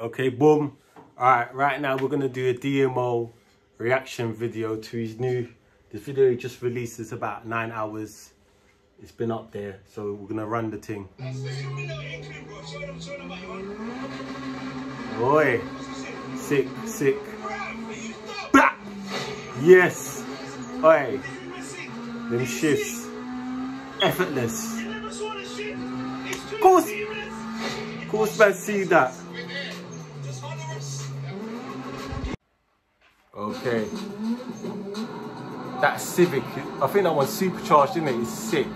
Okay, boom. Alright, right now we're going to do a DMO reaction video to his new... This video he just released is about 9 hours. It's been up there, so we're going to run the thing. Oi. Sick, sick. Bah! Yes. Oi. Them shifts. Effortless. Of course man see that. Okay. That Civic, I think that one's supercharged, isn't it? It's sick.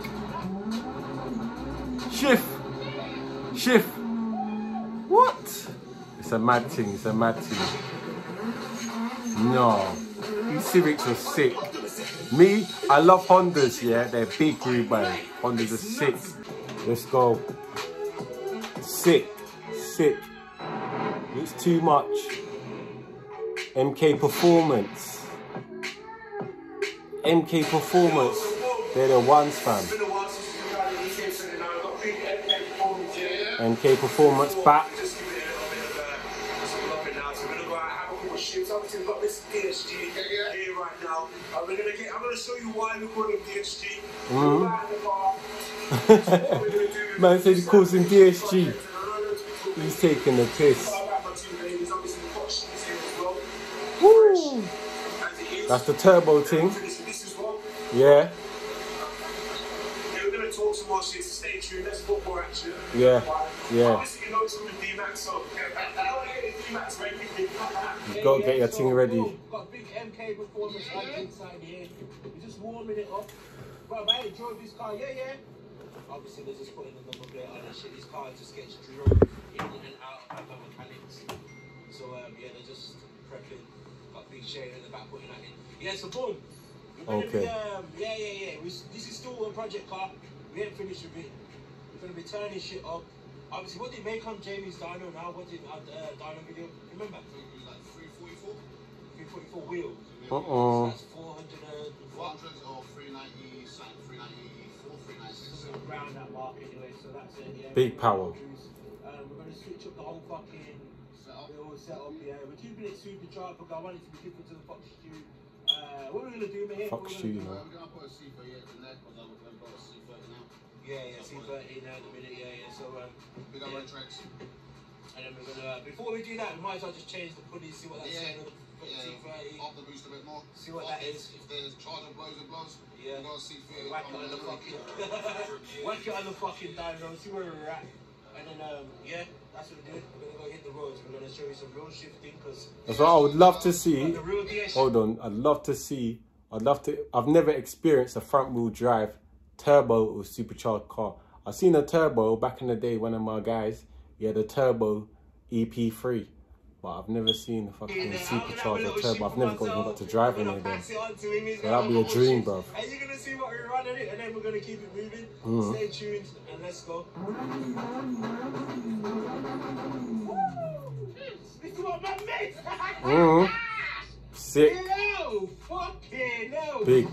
Shift. Shift. What? It's a mad thing, it's a mad thing. No. These Civics are sick. Me, I love Hondas, yeah? They're big group, man. Hondas are sick. Let's go. Sick. Sick. It's too much. MK Performance. MK Performance. They're the ones, fam. MK Performance back. I've got this DSG here right now. I'm going to show you why we're calling DSG. Man said he calls him DSG. He's taking the piss. Woo! That's the turbo thing. Yeah. Stay tuned, let's put more action. Yeah, yeah. Obviously, you know it's called D-Max, so D-Max, you've got to get your thing ready. We've got big MK Performance lights inside here. We're just warming it up. Bro, I enjoyed this car, yeah, yeah. Obviously, they're just putting the number plate on that shit. This car just gets drilled in and out by the mechanics. So, yeah, they're just prepping. Got big shade in the back, putting that in. Yeah, so boom. Okay. Be, this is still a project car. We ain't finished with it. We're going to be turning shit up. Obviously, what did they make on Jamie's dyno now? What did dyno video? Remember? It was like 344? 344 wheels. Uh-oh. So that's 390, 394, 396. Around that mark anyway, so that's it, yeah. Big power. We're going to switch up the whole fucking... Set up, yeah. We're keeping it super dry, but I want it to be different to the fucking stew. What are we going to do, man? Fuck you, man. We're going to put a C30 in there, because I would put a C30 now. Yeah, C30 now in a minute, yeah. So, we got red tracks. And then we're going to, before we do that, we might as well just change the pulley, see what that's saying. Yeah, up the boost a bit more. See what that is. If there's charge and blows and blows, yeah. We've got a C30. Whack it on the fucking... Whack it on the fucking dyno, see where we're at. And then, yeah, that's what we're doing. We're going to go hit the roads. We're going to show you some real shifting. That's what I would love to see. Hold on. I'd love to see. I've never experienced a front wheel drive turbo or supercharged car. I've seen a turbo back in the day. One of my guys, he had a turbo EP3. But I've never seen a fucking supercharged turbo. I've never got to drive in anything. So that'd be a dream, bro. And you're gonna see what we're running it, and then we're gonna keep it moving. Stay tuned and let's go. This is what my mate. Sick. No, fucking no. Big.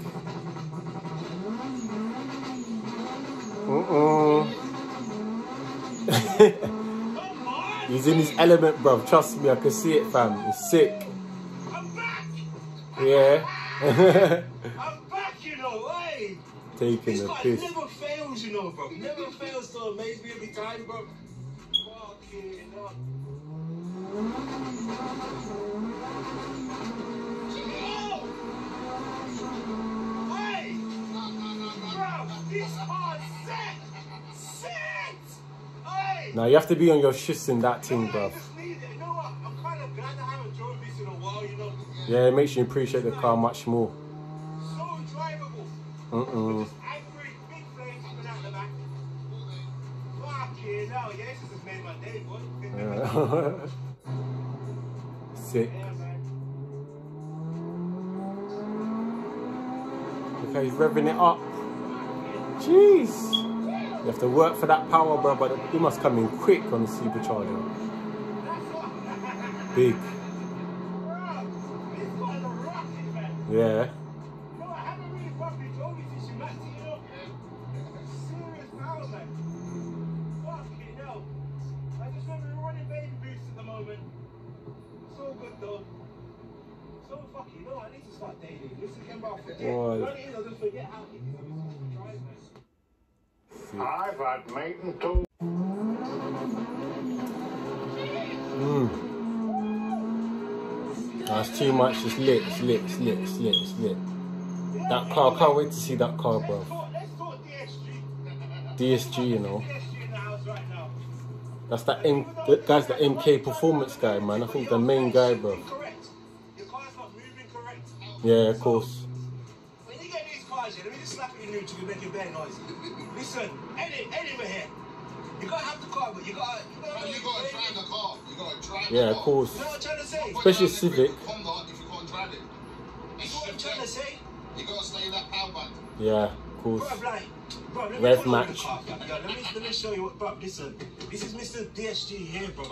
He's in his element, bruv. Trust me, I can see it, fam. It's sick. I'm back. Yeah. I'm back, you know. Hey. Taking the piss. This never fails, you know, bruv. Never fails to amaze me every time, bruv. Fucking up. Oh. Hey. Bruv, these are sick. Now you have to be on your shits in that thing, bruv. I'm kind of glad I haven't drove this in a while, you know. Yeah, it makes you appreciate the car much more. So drivable. Just angry, big flames coming out the back. Fucking hell, yeah, this has made my day, boy. Sick. Yeah, man. Look how he's revving it up. Jeez. You have to work for that power, bro, but it must come in quick on the supercharger. Big. Yeah. I just remember running baby boots at the moment. good though. So fucking no, I need to start dating. This is about forget. Right. I'll just forget how it is. I've had maiden too. That's too much. It's lit, it's lit, it's lit, it's lit, it's lit. That car, I can't wait to see that car, bro. DSG, you know. That's that that guy's the MK Performance guy, man. I think the main guy, bro. Your car's not moving correct. Yeah, of course. When you get these cars here, let me just slap you new to make your bad noise. Listen, anywhere here. You gotta have the car, but you gotta drive the car. You gotta drive the car. Yeah, of course. You know what I'm trying to say? Especially Civic. Honda, if you can't drive it. That's what I'm trying to say. You gotta stay in that power band. Yeah, of course. Bruv, like, rev match. Let me show you what, bruv, listen. This is Mr. DSG here, bruv.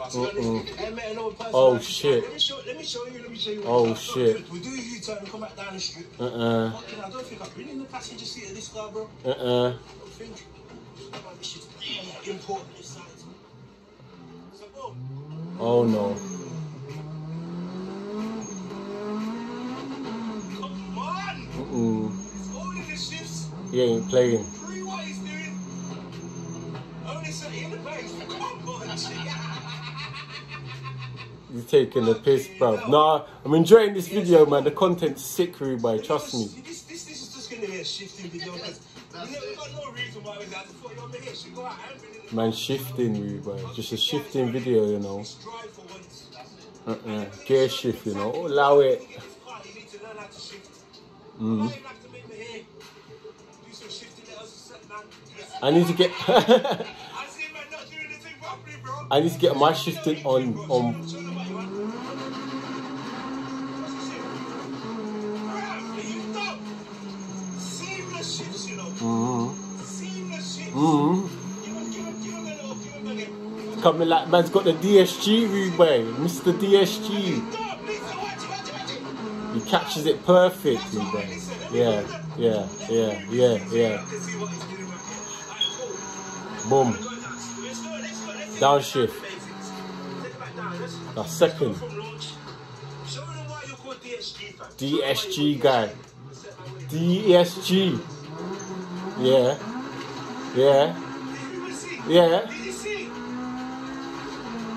Oh, shit. Let me show you. Oh, shit. We do a U-turn and come back down the street. Fucking, I don't think I've been in the passenger seat of this car, bro. I don't think. Oh no. Come on! It's all in the shifts. He ain't playing. Three what he's doing. Only so in the place. Come on, you're taking the piss, bro. Nah, I'm enjoying this video, man. The content's sick, Rubai, trust me. This is just gonna be a shifting video. Man, shifting, Rubai. Just a shifting video, you know. Gear shift, you know. Allow it. I need to get. I need to get my shifting on. Coming like man's got the DSG Rubai, Mr. DSG. He catches it perfect, Rubai. Yeah. Boom. Downshift. That's second. DSG guy. DSG. Yeah.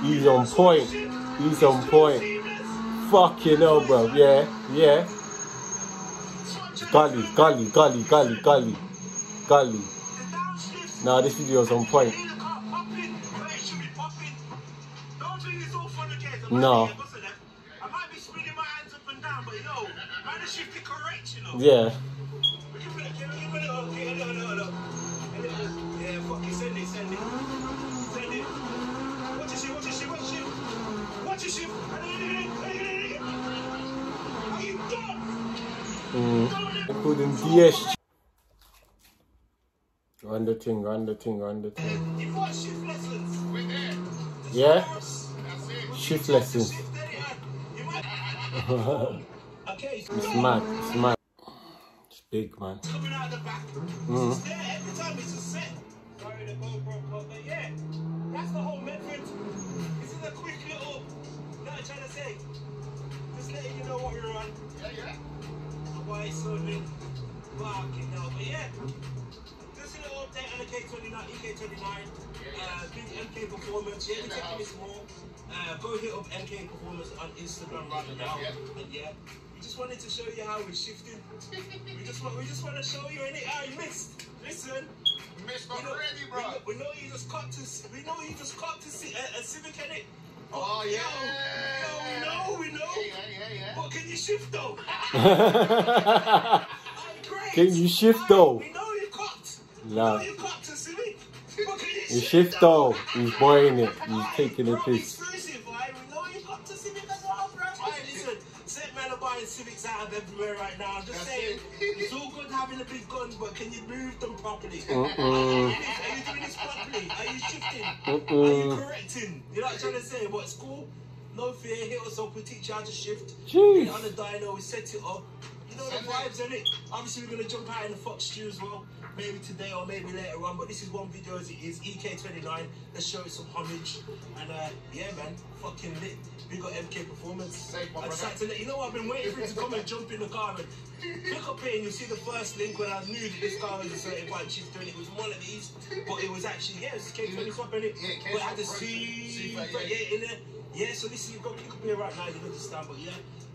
He's on point. He's on point. Fucking hell, bro. Yeah. Golly. Nah, this video's on point. No. I might be spinning my hands up and down, but yo, man, the shift is correct, you know. Yeah. DSG. Run the thing. You've got shift lessons. We're there. Yeah? Shift lessons. It's mad. It's big, man. It's coming out of the back. It's there every time. It's a set. Sorry, the GoPro caught, but yeah. That's the whole method. This is a quick little. You know what I'm trying to say? Just letting you know what you're on. Yeah. Why it's so lit. Fucking hell, but yeah, just a little update on the K20, EK29, big MK Performance, yeah, we're taking this more, go hit up MK Performance on Instagram right now, and yeah, we just wanted to show you how we shifted, we just want to show you how you missed, listen, you missed already, bro, we know you just copped a Civic in it. Oh yeah! We know. Hey. But can you shift though? Can you shift though? We know you copped. Nah. We know you copped to Civic. But can you shift though? He's buying it. He's taking a piss. Exclusive, right? We know you copped to Civic as well, bro. Listen, set men are buying Civics out of everywhere right now. I'm just saying, it's all good having the big guns, but can you move them properly? Are you doing this properly? Are you shifting? Are you correcting? You know what I'm trying to say? What's cool? No fear, hit us up, we teach you how to shift. Jeez. On the dyno, we set it up. You know the vibes, innit? Obviously, we're going to jump out in the Fox stew as well. Maybe today or maybe later on. But this is one video as it is. EK29. Let's show it some homage. And yeah, man. Fucking lit. We got MK Performance. I decided to let you know I've been waiting for you to come and jump in the car. And look up here and you'll see the first link when I knew that this car was a certified G30. It was one of these. But it was actually, yeah, it was K20 top, innit? Yeah, K20. But I had the C30 in there. Yeah, so this is going to be right now, you don't understand, but yeah,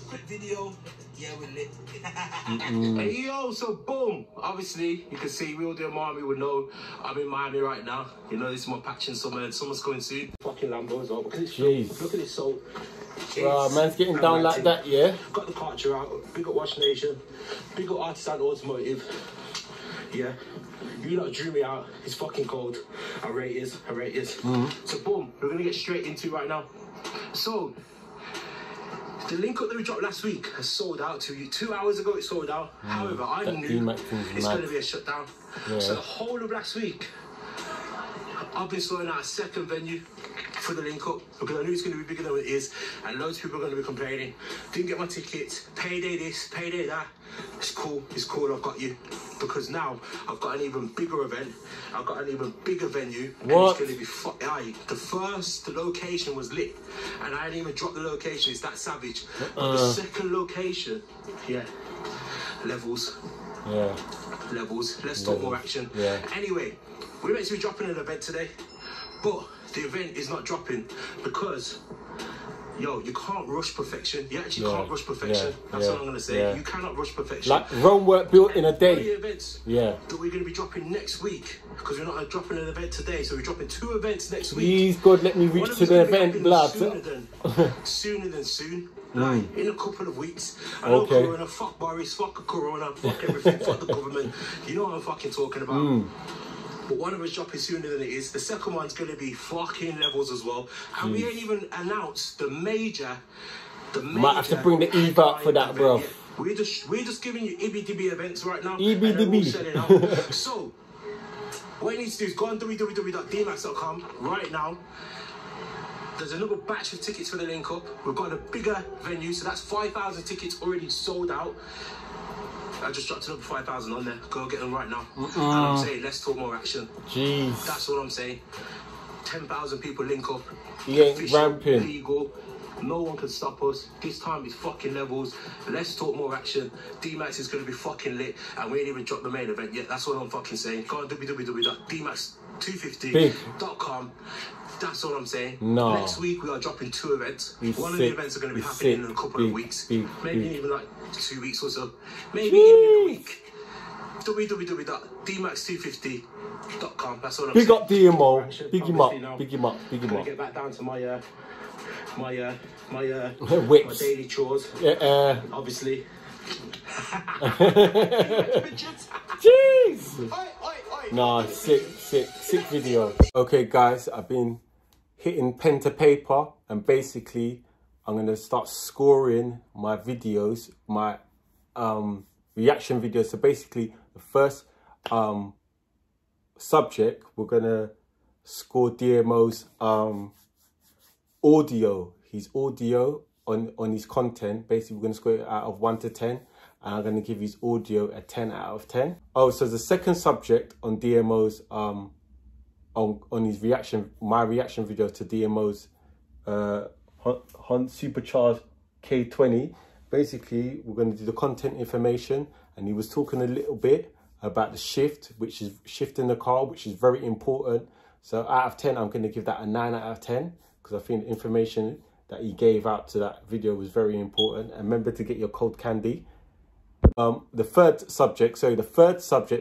quick video, yeah, we're lit. Hey, yo, so boom, obviously, you can see, we all do Miami would know, I'm in Miami right now, you know, this is my patching summer, summer's coming soon. Fucking Lambo's on, look at this, look at this soul. Wow, man's getting down like that, yeah. Got the culture out, big up Watch Nation, big up Artisan Automotive, yeah. You lot drew me out, it's fucking cold, I rate is, I rate is. So boom, we're going to get straight into right now. So, the link up that we dropped last week has sold out to you. 2 hours ago, it sold out. However, I knew it's going to be a shutdown. Yeah. So the whole of last week, I've been sorting out a second venue for the link up because I knew it's going to be bigger than it is, and loads of people are going to be complaining. Didn't get my tickets. Payday this, payday that. It's cool. It's cool. I've got you. Because now I've got an even bigger event, I've got an even bigger venue, what? And it's going to be the location was lit, and I didn't even drop the location, it's that savage. But the second location, yeah, levels, let's talk more action. Yeah. Anyway, we're meant to be dropping an event today, but the event is not dropping because, yo, you can't rush perfection. You actually can't rush perfection. That's what I'm going to say. You cannot rush perfection. Like Rome built in a day. One of the events that we're going to be dropping next week, because we're not dropping an event today, so we're dropping 2 events next week. Please, God, let me reach to the event, blood. Sooner than soon. Like, in a couple of weeks. I know Corona, fuck Boris, fuck Corona, fuck everything, fuck the government. You know what I'm fucking talking about. But one of us dropping sooner than it is. The second one's going to be fucking levels as well. And we ain't even announced the major. Might have to bring the EV up for that, bro. We're just giving you EBDB events right now. EBDB. So, what you need to do is go on www.dmax.com right now. There's another batch of tickets for the link up. We've got a bigger venue, so that's 5,000 tickets already sold out. I just dropped another 5,000 on there. Go get them right now. And I'm saying, let's talk more action. Jeez. That's all I'm saying. 10,000 people link up. He ain't official, ramping. Legal. No one can stop us. This time it's fucking levels. Let's talk more action. D-Max is going to be fucking lit. And we ain't even dropped the main event yet. That's all I'm fucking saying. Go on www.dmax250.com. That's all I'm saying. No. Next week we are dropping 2 events. One of the events are going to be happening in a couple of weeks. Maybe even like 2 weeks or so. Maybe even a week. www.dmax250.com. That's all I'm saying. Big up DMO. Big him up. Big him up. Big him up. I'm going to get back down to my my daily chores. Obviously. Jeez. Nah, sick video. Okay, guys, I've been hitting pen to paper, and basically I'm gonna start scoring my videos, my reaction videos. So basically, the first subject, we're gonna score DMO's audio. His audio on his content. Basically, we're gonna score it out of 1 to 10. And I'm going to give his audio a 10 out of 10. Oh, so the second subject on DMO's, on his reaction, my reaction video to DMO's supercharged K20. Basically, we're going to do the content information. And he was talking a little bit about the shift, which is shifting the car, which is very important. So out of 10, I'm going to give that a 9 out of 10. Because I think the information that he gave out to that video was very important. And remember to get your cold candy. The third subject,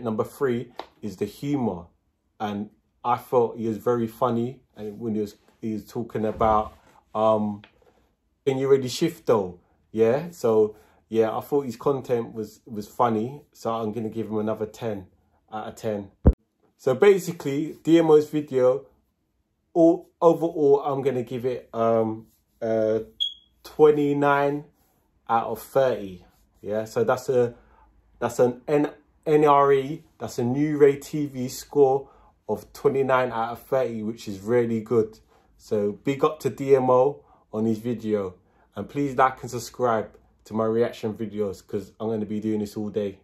number 3, is the humor, and I felt he was very funny. And when he was talking about, can you really shift though? Yeah, so yeah, I thought his content was funny, so I'm gonna give him another 10 out of 10. So basically, DMO's video, overall, I'm gonna give it 29 out of 30. Yeah, so that's an NRE, that's a New Ray TV score of 29 out of 30, which is really good. So big up to DMO on his video, and please like and subscribe to my reaction videos because I'm going to be doing this all day.